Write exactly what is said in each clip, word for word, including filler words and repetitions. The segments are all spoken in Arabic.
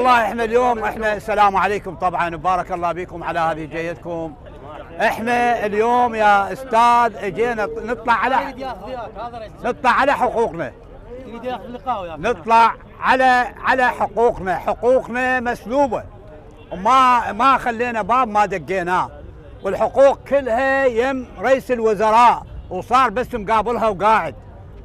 والله احنا اليوم احنا السلام عليكم طبعا، بارك الله بكم على هذه جيتكم. احنا اليوم يا استاذ اجينا نطلع على نطلع على حقوقنا، نطلع على على حقوقنا، حقوقنا مسلوبه وما ما خلينا باب ما دقيناه، والحقوق كلها يم رئيس الوزراء وصار بس مقابلها وقاعد،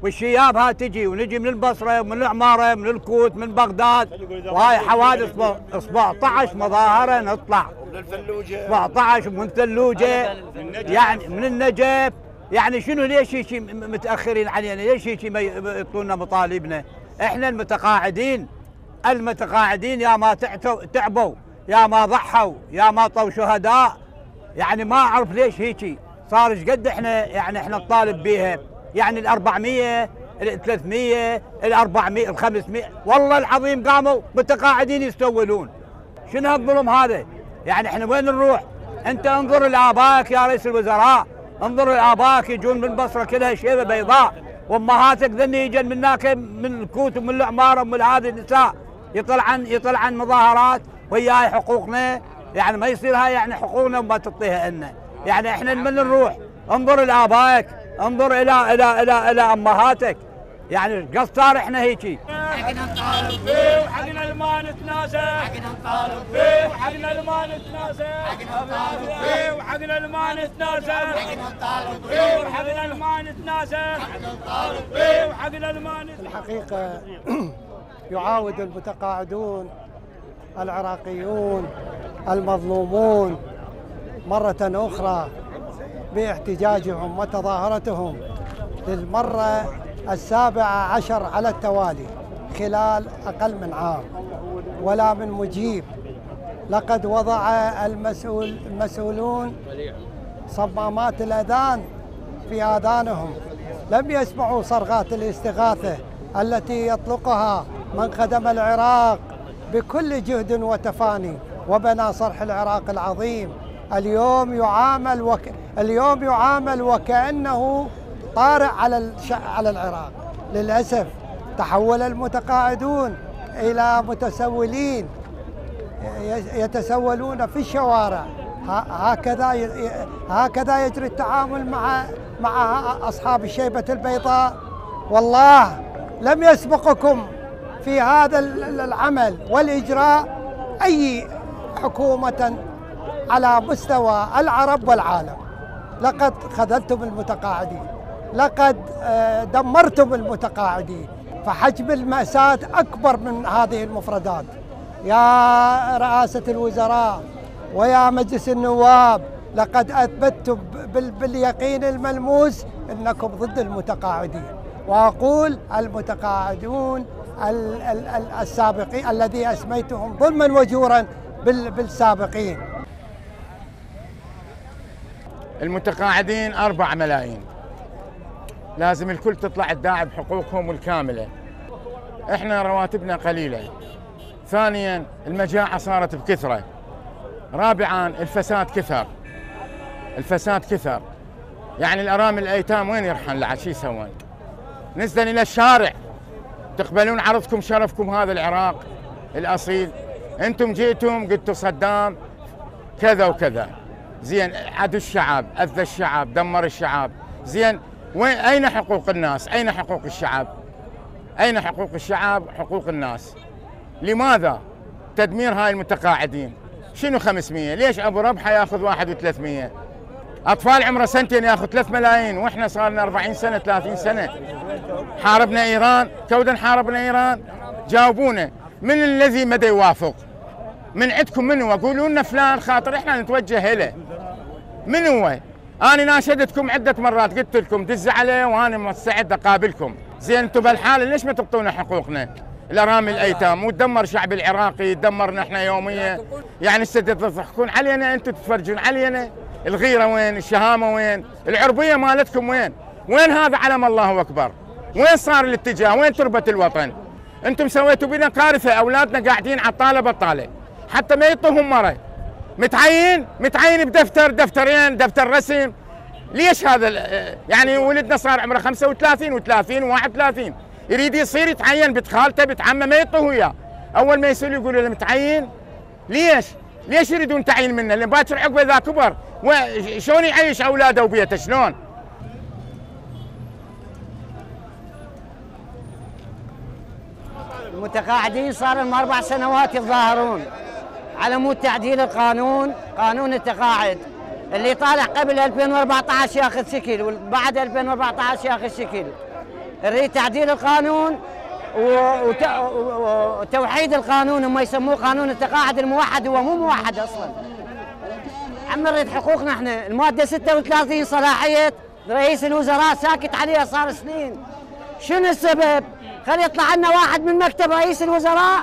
والشيابها تجي ونجي من البصره ومن العماره من الكوت من بغداد، وهاي حوادث سبعطعش مظاهره نطلع من الفلوجه سبعطعش ومن الثلوجه يعني من النجف، يعني شنو ليش هيك متاخرين علينا؟ ليش هيك ما يعطونا مطالبنا؟ احنا المتقاعدين المتقاعدين يا ما تعبوا يا ما ضحوا يا ما طوا شهداء، يعني ما اعرف ليش هيك صار. ايش قد احنا يعني احنا نطالب بيها؟ يعني ال أربعمية ال ثلاثمية ال أربعمية ال خمسمية والله العظيم قاموا متقاعدين يستولون. شنو هالظلم هذا؟ يعني احنا وين نروح؟ انت انظر لاباك يا رئيس الوزراء، انظر لاباك يجون من البصره كلها شيبه بيضاء، وامهاتك ذني يجن من هناك من الكوت ومن العماره ومن هذه النساء يطلعن يطلعن مظاهرات وياي حقوقنا، يعني ما يصير هاي يعني حقوقنا وما تعطيها لنا، يعني احنا من نروح؟ انظر لاباك، انظر الى الى الى الى امهاتك، يعني قص صار احنا هيجي. حقنا نطالب فيه وحقنا اللي ما نتنازل، حقنا نطالب فيه وحقنا اللي ما نتنازل، حقنا نطالب فيه وحقنا اللي ما نتنازل، حقنا نطالب فيه وحقنا اللي ما نتنازل، حقنا نطالب فيه وحقنا اللي ما نتنازل. الحقيقه يعاود المتقاعدون العراقيون المظلومون مرة أخرى باحتجاجهم وتظاهرتهم للمرة السابعة عشر على التوالي خلال أقل من عام ولا من مجيب. لقد وضع المسؤول المسؤولون صمامات الأذان في آذانهم، لم يسمعوا صرخات الاستغاثة التي يطلقها من خدم العراق بكل جهد وتفاني وبنى صرح العراق العظيم. اليوم يعامل وك... اليوم يعامل وكأنه طارئ على الش... على العراق. للأسف تحول المتقاعدون إلى متسولين يتسولون في الشوارع، هكذا ي... هكذا يجري التعامل مع مع أصحاب الشيبة البيضاء. والله لم يسبقكم في هذا العمل والإجراء أي حكومة على مستوى العرب والعالم. لقد خذلتم المتقاعدين، لقد دمرتم المتقاعدين، فحجم المأساة أكبر من هذه المفردات. يا رئاسة الوزراء ويا مجلس النواب، لقد أثبتتم باليقين الملموس أنكم ضد المتقاعدين، وأقول المتقاعدون السابقين الذي أسميتهم ظلما وجورا بالسابقين. المتقاعدين أربعة ملايين، لازم الكل تطلع تدافع بحقوقهم الكاملة. إحنا رواتبنا قليلة. ثانياً المجاعة صارت بكثرة. رابعاً الفساد كثر، الفساد كثر، يعني الأرامل الأيتام وين يرحن لعد شي يسوون؟ نزلن إلى الشارع، تقبلون عرضكم شرفكم هذا العراق الأصيل؟ أنتم جئتم قلتوا صدام كذا وكذا، زين عدو الشعب، أذى الشعب، دمر الشعب، زين وين أين حقوق الناس؟ أين حقوق الشعب؟ أين حقوق الشعب؟ حقوق الناس؟ لماذا تدمير هاي المتقاعدين؟ شنو خمسمية؟ ليش أبو ربحة ياخذ واحد وثلاثمية؟ أطفال عمره سنتين ياخذ ثلاث ملايين، وإحنا صارنا أربعين سنة ثلاثين سنة. حاربنا إيران، كوداً حاربنا إيران، جاوبونا من الذي مدى يوافق؟ من عندكم من هو؟ قولوا لنا فلان خاطر احنا نتوجه له. من هو؟ انا ناشدتكم عده مرات، قلت لكم دزوا عليه وانا مستعد اقابلكم. زين انتم بالحاله ليش ما تعطونا حقوقنا؟ الارامل الايتام وتدمر شعب العراقي، تدمرنا احنا يوميا، يعني هسه تضحكون علينا، انتم تتفرجون علينا. الغيره وين؟ الشهامه وين؟ العربيه مالتكم وين؟ وين هذا علم الله اكبر؟ وين صار الاتجاه؟ وين تربه الوطن؟ انتم سويتوا بنا كارثه، اولادنا قاعدين على الطاله بطاله. حتى ما يطهم مره متعين متعين بدفتر دفترين دفتر رسم. ليش هذا؟ يعني ولدنا صار عمره خمسة وثلاثين و30 و31 يريد يصير يتعين بنت خالته بنت عمه ما يطوه اياه. اول ما يسالوا يقولوا له متعين. ليش؟ ليش يريدون تعيين منه؟ لان باكر عقبه اذا كبر شلون يعيش اولاده وبيته شلون؟ المتقاعدين صار لهم اربع سنوات يتظاهرون على مود تعديل القانون، قانون التقاعد اللي طالع قبل ألفين وأربعة عشر ياخذ شكل وبعد ألفين وأربعة عشر ياخذ شكل. نريد تعديل القانون وتوحيد القانون، ما يسموه قانون التقاعد الموحد، هو مو موحد اصلا. عم نريد حقوقنا احنا. الماده ستة وثلاثين صلاحيه رئيس الوزراء ساكت عليها صار سنين. شنو السبب؟ خلي يطلع لنا واحد من مكتب رئيس الوزراء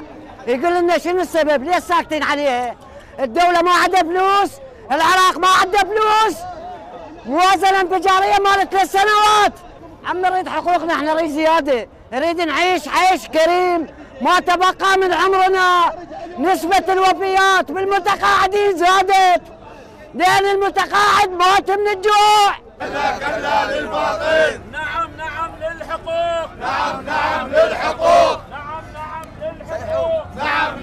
يقول لنا شنو السبب؟ ليش ساكتين عليها؟ الدوله ما عندها فلوس، العراق ما عندها فلوس، موازنه انفجاريه مالت ثلاث سنوات. عم نريد حقوقنا احنا، نريد زياده، نريد نعيش عيش كريم، ما تبقى من عمرنا. نسبه الوفيات بالمتقاعدين زادت لان المتقاعد مات من الجوع. كلا كلا للباطل، نعم نعم للحقوق، نعم نعم للحقوق، نعم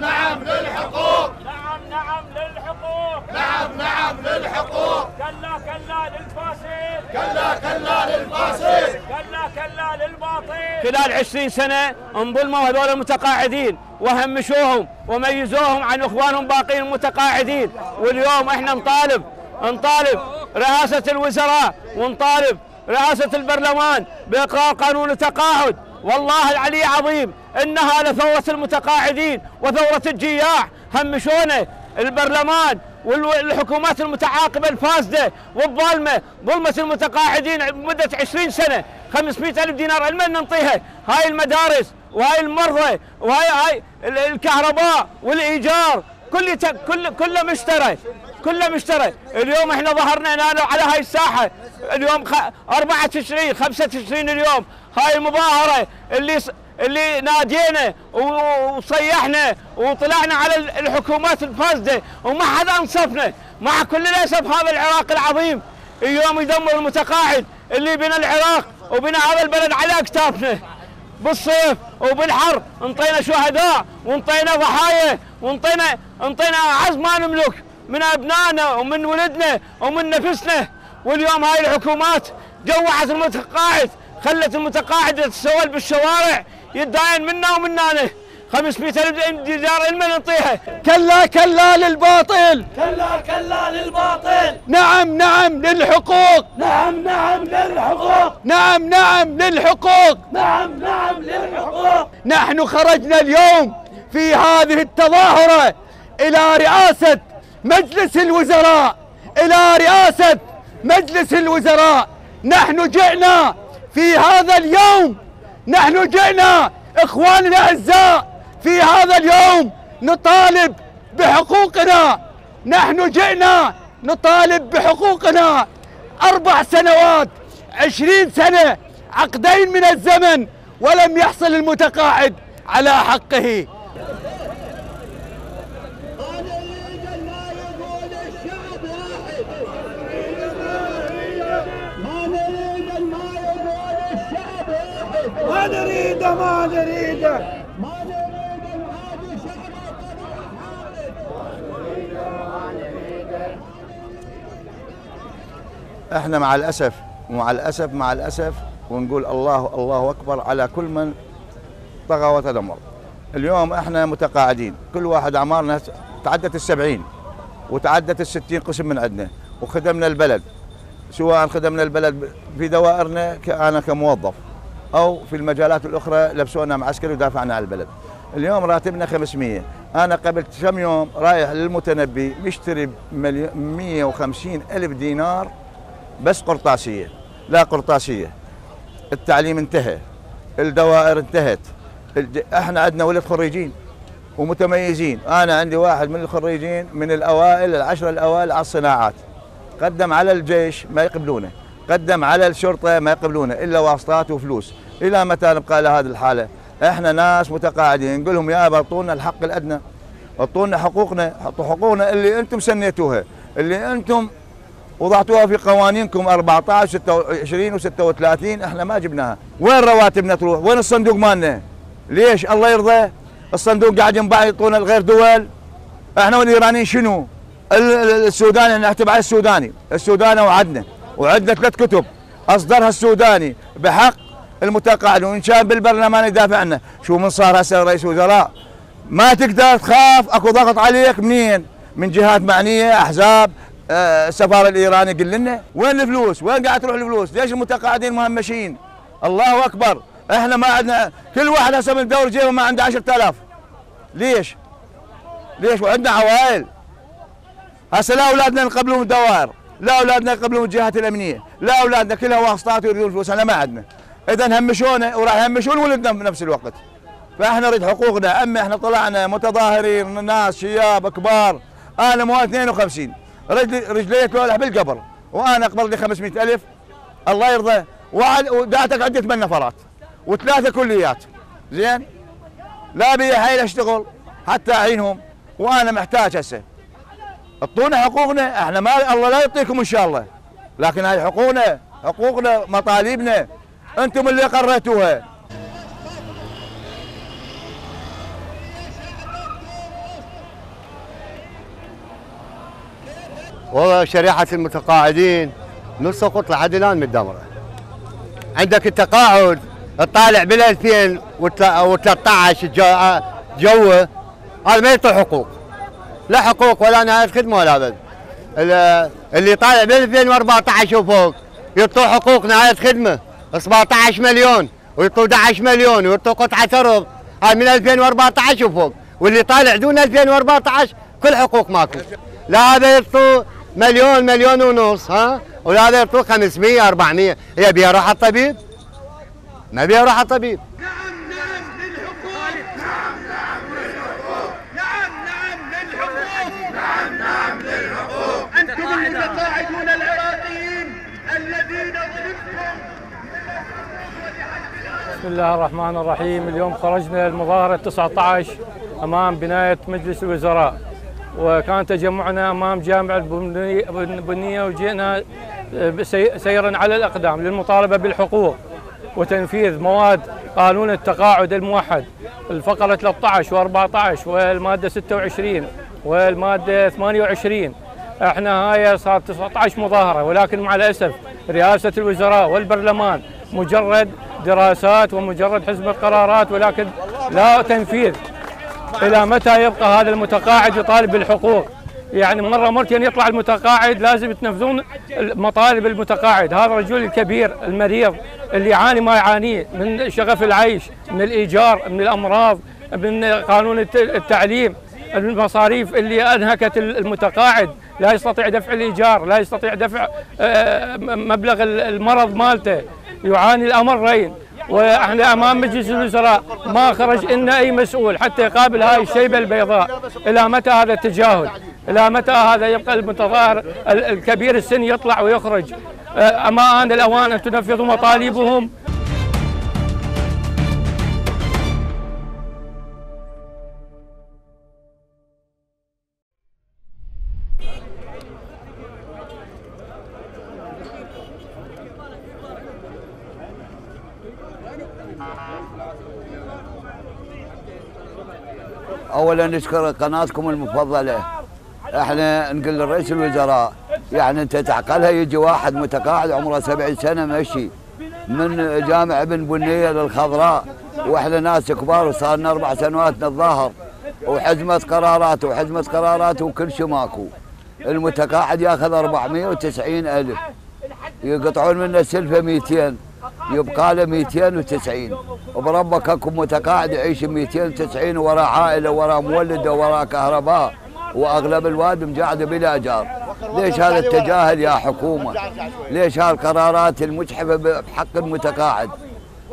نعم للحقوق، نعم نعم للحقوق، نعم نعم للحقوق، نعم نعم للحقوق. كلا كلا للفاسد، كلا كلا للفاسد، كلا كلا للباطل. خلال عشرين سنة انظلموا هذول المتقاعدين وهمشوهم وميزوهم عن اخوانهم باقيين المتقاعدين. واليوم احنا نطالب نطالب رئاسة الوزراء ونطالب رئاسة البرلمان بإقرار قانون التقاعد. والله العلي عظيم إنها لثورة المتقاعدين وثورة الجياع. همشونا البرلمان والحكومات المتعاقبة الفاسدة والظالمة، ظلمة المتقاعدين مدة عشرين سنة. خمسمئة ألف دينار المن ننطيها؟ هاي المدارس وهاي المرضى وهاي هاي الكهرباء والإيجار كله كل كله مشترك، كله مشترك. اليوم احنا ظهرنا هنا على هاي الساحه اليوم أربعة وعشرين خمسة وعشرين اليوم. هاي المظاهره اللي اللي نادينا وصيحنا وطلعنا على الحكومات الفاسده وما حدا انصفنا. مع كل الاسف هذا العراق العظيم اليوم يدمر المتقاعد اللي بنى العراق وبنى هذا البلد على اكتافنا. بالصيف وبالحر انطينا شهداء وانطينا ضحايا وانطينا انطينا اعز ما نملك من ابنائنا ومن ولدنا ومن نفسنا. واليوم هاي الحكومات جوعت المتقاعد، خلت المتقاعد يتسول بالشوارع يتداين منا ومنانا. خمسمئة دينار المن نعطيها؟ كلا كلا للباطل، كلا كلا للباطل، نعم نعم للحقوق، نعم نعم للحقوق، نعم نعم للحقوق، نعم نعم للحقوق. نحن خرجنا اليوم في هذه التظاهرة إلى رئاسة مجلس الوزراء، إلى رئاسة مجلس الوزراء. نحن جئنا في هذا اليوم، نحن جئنا إخواننا الأعزاء في هذا اليوم نطالب بحقوقنا. نحن جئنا نطالب بحقوقنا. أربع سنوات، عشرين سنة، عقدين من الزمن ولم يحصل المتقاعد على حقه. ما نريده ما نريده ما نريده هذا شعب الطبيعة حالد. احنا مع الأسف ومع الأسف مع الأسف ونقول الله الله أكبر على كل من طغى وتدمر. اليوم احنا متقاعدين كل واحد أعمارنا تعدت السبعين وتعدت الستين قسم من عندنا، وخدمنا البلد سواء خدمنا البلد في دوائرنا أنا كموظف أو في المجالات الأخرى. لبسونا معسكر ودافعنا على البلد. اليوم راتبنا خمسمئة. أنا قبل كم يوم رايح للمتنبي مشتري مئة وخمسين ألف دينار بس قرطاسية. لا قرطاسية، التعليم انتهى، الدوائر انتهت. احنا عندنا ولد خريجين ومتميزين. أنا عندي واحد من الخريجين من الأوائل العشرة الأوائل على الصناعات، قدم على الجيش ما يقبلونه، قدم على الشرطة ما يقبلونه إلا واسطات وفلوس. إلى متى نبقى لهذه الحالة؟ إحنا ناس متقاعدين نقول لهم يا أبا اعطونا الحق الأدنى، اعطونا حقوقنا، حطوا حقوقنا اللي أنتم سنيتوها، اللي أنتم وضعتوها في قوانينكم أربعة عشر ستة وعشرين وستة وثلاثين. إحنا ما جبناها. وين رواتبنا تروح؟ وين الصندوق مالنا؟ ليش؟ الله يرضى الصندوق قاعد ينباع يعطونه لغير دول. احنا والايرانيين شنو؟ السوداني نعتب على السوداني، السوداني وعدنا وعدنا ثلاث كتب اصدرها السوداني بحق المتقاعد وان كان بالبرلمان يدافع عنه. شو من صار هسه رئيس وزراء؟ ما تقدر تخاف، اكو ضغط عليك منين؟ من جهات معنيه، احزاب، أه السفاره الايراني. قل لنا وين الفلوس؟ وين قاعد تروح الفلوس؟ ليش المتقاعدين مهمشين؟ الله اكبر، احنا ما عندنا، كل واحد هسه من دور جيبه ما عنده عشرة آلاف. ليش؟ ليش وعندنا عوائل؟ هسه لا اولادنا نقبلهم الدوائر، لا اولادنا نقبلهم الجهات الامنيه، لا اولادنا كلها واسطات ويريدون فلوس، احنا ما عندنا. اذا همشونا وراح يهمشون ولدنا بنفس الوقت. فاحنا نريد حقوقنا، اما احنا طلعنا متظاهرين، ناس شياب كبار، انا مواليد اثنين وخمسين، رجلي رجلي تولع بالقبر، وانا اقبض لي خمسمئة ألف الله يرضى، ودعتك عندي ثمان نفرات وثلاثه كليات، زين؟ لا بي حيل اشتغل حتى اعينهم، وانا محتاج هسه. اعطونا حقوقنا، احنا ما الله لا يعطيكم ان شاء الله، لكن هاي حقوقنا، حقوقنا مطالبنا، انتم اللي قررتوها. والله شريحة المتقاعدين نص قطلة لحد الآن متدمرة. عندك التقاعد الطالع بال ألفين وثلاثة عشر جوه هذا ما يعطي حقوق، لا حقوق ولا نهاية خدمة ولا أبد. اللي طالع بال ألفين وأربعة عشر وفوق يعطوه حقوق نهاية خدمة سبعة عشر مليون ويعطوه أحد عشر مليون ويعطوه قطعة أرض، هاي من ألفين وأربعة عشر وفوق، واللي طالع دون ألفين وأربعة عشر كل حقوق ماكو. لا هذا يعطوه مليون مليون ونص، ها، ولا هذا يعطوه خمسمئة أربعمئة، هي بيها روح الطبيب؟ ما بيها روح الطبيب. نعم نعم للحقوق، نعم نعم للحقوق، نعم نعم للحقوق، نعم نعم للحقوق. أنتم المتقاعدون العراقيين الذين ظلمتم. بسم الله الرحمن الرحيم. اليوم خرجنا المظاهرة تسعة عشر أمام بناية مجلس الوزراء، وكان تجمعنا امام جامع البنيه، وجئنا سيرا على الاقدام للمطالبه بالحقوق وتنفيذ مواد قانون التقاعد الموحد، الفقره ثلاثة عشر وأربعة عشر والماده ستة وعشرين والماده ثمانية وعشرين. احنا هاي صار تسعة عشر مظاهره، ولكن مع الاسف رئاسه الوزراء والبرلمان مجرد دراسات ومجرد حزب قرارات، ولكن لا تنفيذ. إلى متى يبقى هذا المتقاعد يطالب بالحقوق؟ يعني مرة مرتين يطلع المتقاعد، لازم تنفذون مطالب المتقاعد. هذا الرجل الكبير المريض اللي يعاني ما يعانيه من شغف العيش، من الإيجار، من الأمراض، من قانون التعليم، المصاريف اللي أنهكت المتقاعد، لا يستطيع دفع الإيجار، لا يستطيع دفع مبلغ المرض مالته، يعاني الأمرين. واحنا امام مجلس الوزراء ما خرج لنا اي مسؤول حتى يقابل هاي الشيبه البيضاء. الى متى هذا التجاهل؟ الى متى هذا يبقى المتظاهر الكبير السن يطلع ويخرج؟ اما ان الاوان ان تنفذوا مطالبهم. اولا نشكر قناتكم المفضله. احنا نقول للرئيس الوزراء يعني انت تعقلها، يجي واحد متقاعد عمره سبعين سنة ماشي من جامع ابن بنيه للخضراء، واحنا ناس كبار وصار لنا اربع سنوات نتظاهر، وحزمه قرارات وحزمه قرارات وكل شيء ماكو. المتقاعد ياخذ أربعمئة وتسعين ألف، يقطعون منه سلفه مئتين، يبقى له مئتين وتسعين. وبربك اكو متقاعد يعيش ب مئتين وتسعين ورا عائله ورا مولد ورا كهرباء، واغلب الواد مقعد بلا اجار. ليش هذا التجاهل يا حكومه؟ ليش هالقرارات المجحفه بحق المتقاعد؟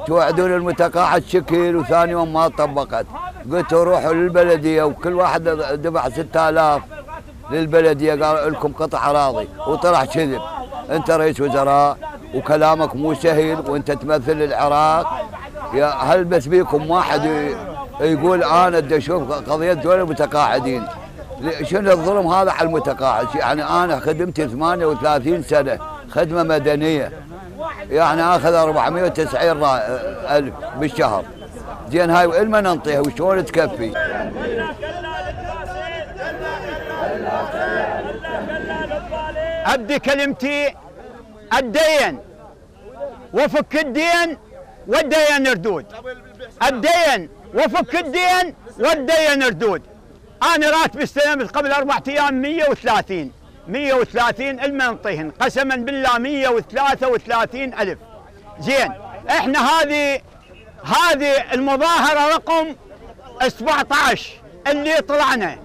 توعدون المتقاعد شكل وثاني يوم ما طبقت. قلتوا روحوا للبلديه وكل واحد دفع ستة آلاف للبلديه، قالوا لكم قطع اراضي وطلع كذب. انت رئيس وزراء وكلامك مو سهل، وانت تمثل العراق. يا هل بس بيكم واحد يقول انا بدي اشوف قضيه دول المتقاعدين؟ شنو الظلم هذا على المتقاعد؟ يعني انا خدمتي ثمانية وثلاثين سنة خدمه مدنيه، يعني اخذ أربعمئة وتسعين ألف بالشهر. زين هاي وإلما ننطيها وشلون تكفي؟ أبدي كلمتي الدين وفك الدين والدين ردود، الدين وفك الدين والدين ردود. أنا راتبي استلمت قبل أربع أيام مئة وثلاثين، مئة وثلاثين إلما ننطيهن قسما بالله مئة وثلاثة وثلاثين ألف. زين احنا هذه هذه المظاهرة رقم سبعة عشر اللي طلعنا،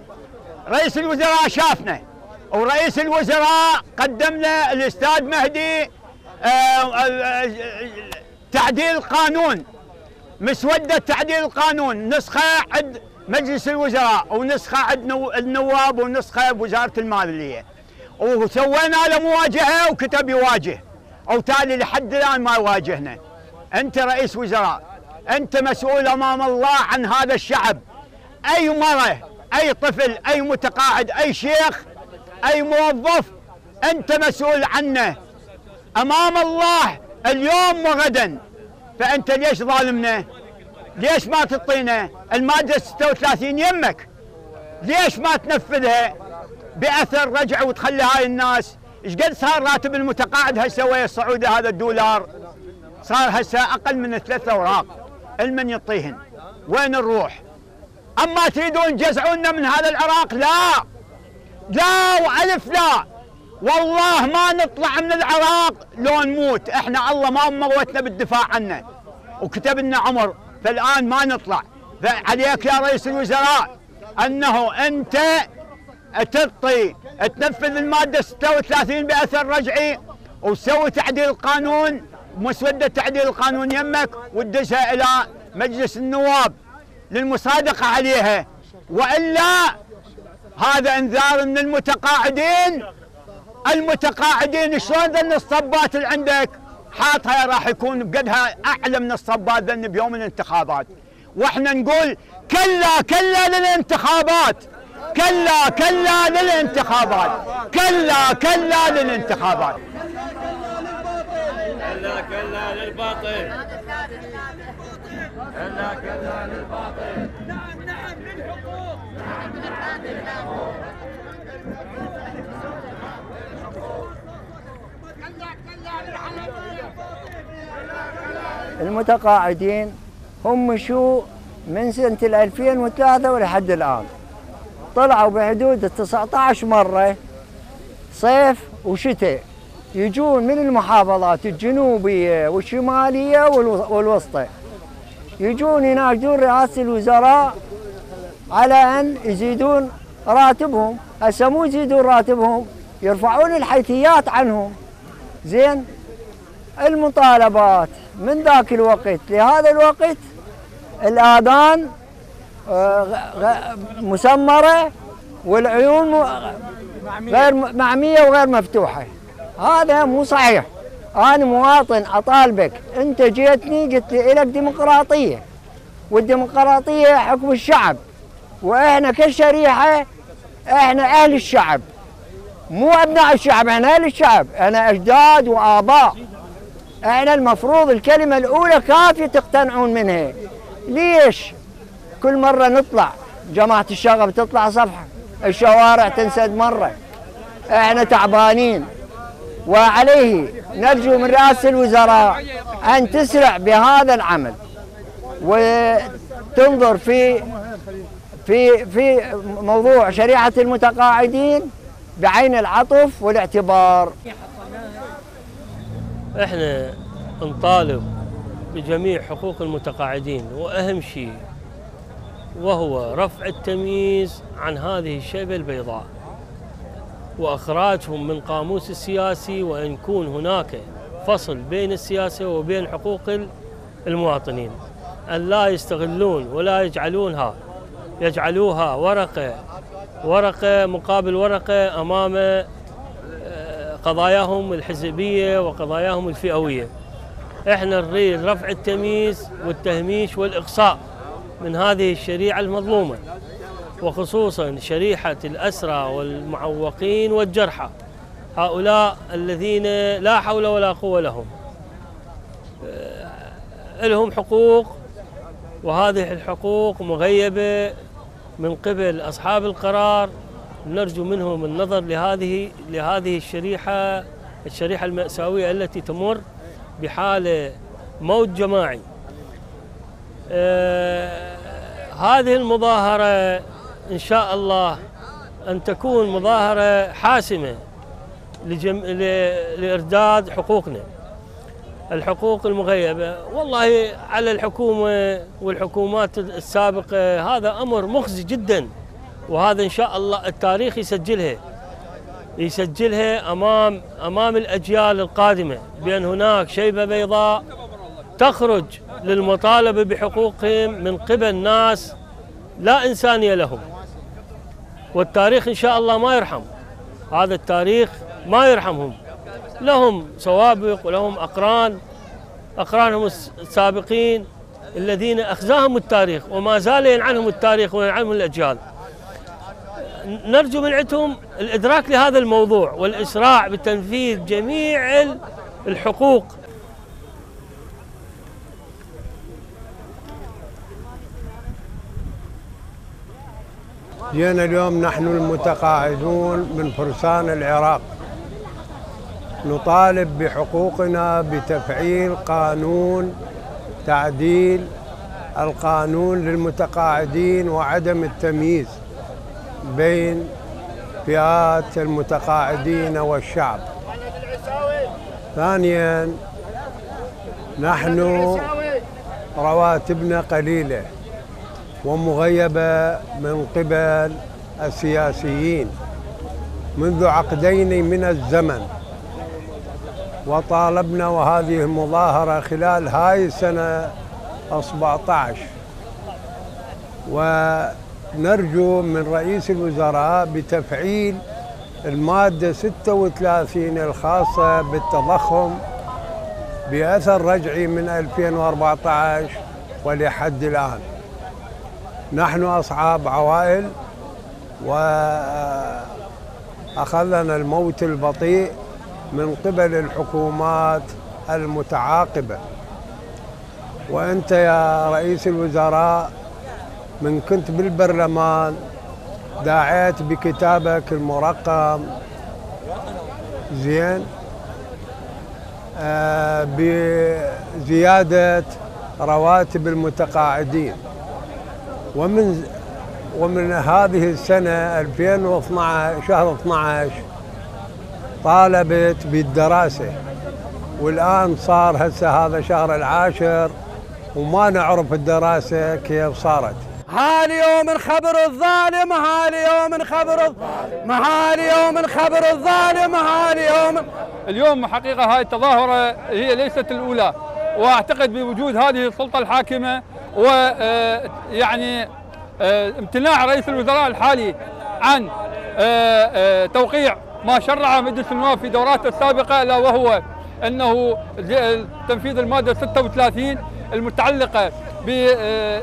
رئيس الوزراء شافنا ورئيس الوزراء قدم له الأستاذ مهدي تعديل قانون، مسودة تعديل القانون، نسخة عند مجلس الوزراء ونسخة عند النواب ونسخة بوزارة المالية، وسوينا له مواجهة وكتب يواجه، وبالتالي لحد الآن ما يواجهنا. أنت رئيس وزراء، أنت مسؤول أمام الله عن هذا الشعب. أي مرة، أي طفل، أي متقاعد، أي شيخ، أي موظف، أنت مسؤول عنه أمام الله اليوم وغدا. فأنت ليش ظالمنا؟ ليش ما تعطينا المادة ستة وثلاثين يمك؟ ليش ما تنفذها بأثر رجع وتخلي هاي الناس؟ ايش قد صار راتب المتقاعد هسه ويا الصعودي هذا الدولار؟ صار هسه اقل من ثلاث اوراق، المن يعطيهن؟ وين نروح؟ اما تريدون تجزعونا من هذا العراق؟ لا لا والف لا، والله ما نطلع من العراق لو نموت، احنا الله ما موتنا بالدفاع عنا وكتب لنا عمر، فالان ما نطلع. فعليك يا رئيس الوزراء انه انت تعطي تنفذ المادة ستة وثلاثين بأثر رجعي، وتسوي تعديل القانون، مسودة تعديل القانون يمك، وتدزها إلى مجلس النواب للمصادقة عليها، وإلا هذا إنذار من المتقاعدين. المتقاعدين شلون ذن الصبات اللي عندك حاطها راح يكون بقدها أعلى من الصبات ذن بيوم الانتخابات، وإحنا نقول كلا كلا للانتخابات، كلا كلا للانتخابات، كلا كلا للانتخابات، كلا كلا للباطل، كلا كلا للباطل، نعم نعم للحقوق، نعم نعم للحقوق، كلا كلا للحنفية. المتقاعدين هم مشوا من سنة ألفين وثلاثة ولحد الآن، طلعوا بحدود تسعة عشر مرة صيف وشتاء، يجون من المحافظات الجنوبية والشمالية والوسطى، يجون يناشدون رئاسة الوزراء على أن يزيدون راتبهم. هسه مو يزيدون راتبهم، يرفعون الحيثيات عنهم. زين المطالبات من ذاك الوقت لهذا الوقت الآذان مسمرة والعيون غير معمية وغير مفتوحة. هذا مو صحيح. أنا مواطن أطالبك، أنت جيتني قلت لي إلك ديمقراطية، والديمقراطية حكم الشعب، وإحنا كشريحة إحنا أهل الشعب، مو أبناء الشعب، إحنا أهل الشعب، إحنا أجداد وآباء، إحنا المفروض الكلمة الأولى كافية تقتنعون منها. ليش؟ كل مرة نطلع جماعة الشغب تطلع صفحة، الشوارع تنسد مرة، احنا تعبانين، وعليه نرجو من رئاسة الوزراء أن تسرع بهذا العمل وتنظر في في في موضوع شريعة المتقاعدين بعين العطف والاعتبار. احنا نطالب بجميع حقوق المتقاعدين، وأهم شيء وهو رفع التمييز عن هذه الشيبة البيضاء وإخراجهم من قاموس السياسي، وأن يكون هناك فصل بين السياسة وبين حقوق المواطنين، أن لا يستغلون ولا يجعلونها يجعلوها ورقة ورقة مقابل ورقة أمام قضاياهم الحزبية وقضاياهم الفئوية. إحنا نريد رفع التمييز والتهميش والإقصاء من هذه الشريعة المظلومة، وخصوصا شريحة الأسرى والمعوقين والجرحى، هؤلاء الذين لا حول ولا قوة لهم، لهم حقوق وهذه الحقوق مغيبة من قبل أصحاب القرار. نرجو منهم النظر لهذه لهذه الشريحة الشريحة المأساوية التي تمر بحالة موت جماعي. آه هذه المظاهرة إن شاء الله أن تكون مظاهرة حاسمة لجم... ل... لإرداد حقوقنا، الحقوق المغيبة. والله على الحكومة والحكومات السابقة هذا أمر مخزي جدا، وهذا إن شاء الله التاريخ يسجلها يسجلها أمام أمام الأجيال القادمة، بأن هناك شيبة بيضاء تخرج للمطالبة بحقوقهم من قبل ناس لا إنسانية لهم، والتاريخ إن شاء الله ما يرحم، هذا التاريخ ما يرحمهم، لهم سوابق ولهم أقران، أقرانهم السابقين الذين أخزاهم التاريخ وما زال ينعنهم التاريخ وينعنهم الأجيال. نرجو من عندهم الإدراك لهذا الموضوع والإسراع بتنفيذ جميع الحقوق. جينا اليوم نحن المتقاعدون من فرسان العراق نطالب بحقوقنا بتفعيل قانون، تعديل القانون للمتقاعدين وعدم التمييز بين فئات المتقاعدين والشعب. ثانياً نحن رواتبنا قليلة ومغيبة من قبل السياسيين منذ عقدين من الزمن، وطالبنا وهذه المظاهرة خلال هاي السنة السابعة عشر، ونرجو من رئيس الوزراء بتفعيل المادة ستة وثلاثين الخاصة بالتضخم بأثر رجعي من ألفين وأربعة عشر ولحد الآن. نحن أصحاب عوائل وأخذنا الموت البطيء من قبل الحكومات المتعاقبة، وأنت يا رئيس الوزراء من كنت بالبرلمان داعيت بكتابك المرقم زين آه بزيادة رواتب المتقاعدين، ومن ومن هذه السنة ألفين واثنعش شهر اثنعش طالبت بالدراسة، والآن صار هسه هذا شهر العاشر وما نعرف الدراسة كيف صارت. هالي يوم خبر الظالم، هالي يوم خبر الظالم، هالي يوم خبر الظالم، هالي يوم. اليوم حقيقة هاي التظاهرة هي ليست الأولى، وأعتقد بوجود هذه السلطة الحاكمة ويعني امتناع رئيس الوزراء الحالي عن توقيع ما شرع مجلس النواب في دوراته السابقة، الا وهو انه تنفيذ المادة ستة وثلاثين المتعلقة ب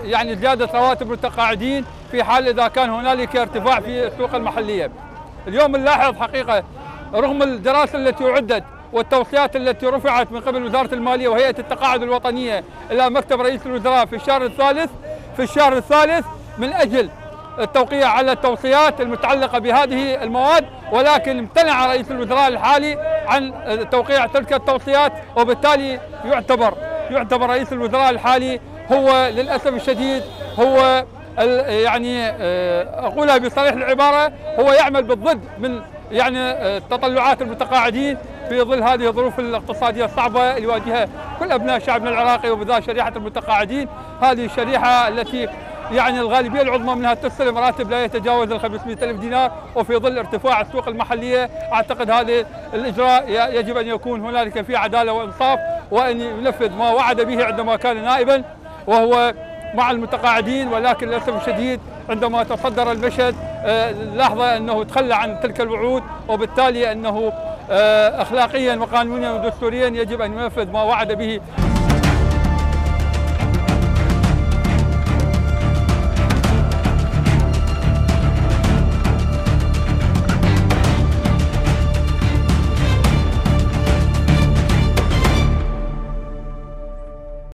يعني زيادة رواتب المتقاعدين في حال اذا كان هنالك ارتفاع في السوق المحلية. اليوم نلاحظ حقيقة رغم الدراسة التي عدت والتوصيات التي رفعت من قبل وزارة المالية وهيئة التقاعد الوطنية إلى مكتب رئيس الوزراء في الشهر الثالث في الشهر الثالث من أجل التوقيع على التوصيات المتعلقة بهذه المواد، ولكن امتنع رئيس الوزراء الحالي عن توقيع تلك التوصيات، وبالتالي يعتبر يعتبر رئيس الوزراء الحالي هو للأسف الشديد هو يعني أقولها بصريح العبارة هو يعمل بالضد من يعني تطلعات المتقاعدين في ظل هذه الظروف الاقتصادية الصعبة اللي يواجهها كل أبناء شعبنا العراقي، وبذات شريحة المتقاعدين، هذه الشريحة التي يعني الغالبية العظمى منها تستلم راتب لا يتجاوز ال خمسمئة ألف دينار، وفي ظل ارتفاع السوق المحلية أعتقد هذا الإجراء يجب أن يكون هنالك فيه عدالة وإنصاف، وأن ينفذ ما وعد به عندما كان نائبا وهو مع المتقاعدين، ولكن للأسف الشديد عندما تصدر المشهد لحظة أنه تخلى عن تلك الوعود، وبالتالي أنه أخلاقياً وقانونياً ودستورياً يجب أن ينفذ ما وعد به.